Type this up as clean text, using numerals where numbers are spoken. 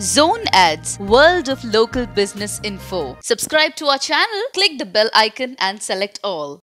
Zone Ads, World of Local Business Info. Subscribe to our channel, click the bell icon and select all.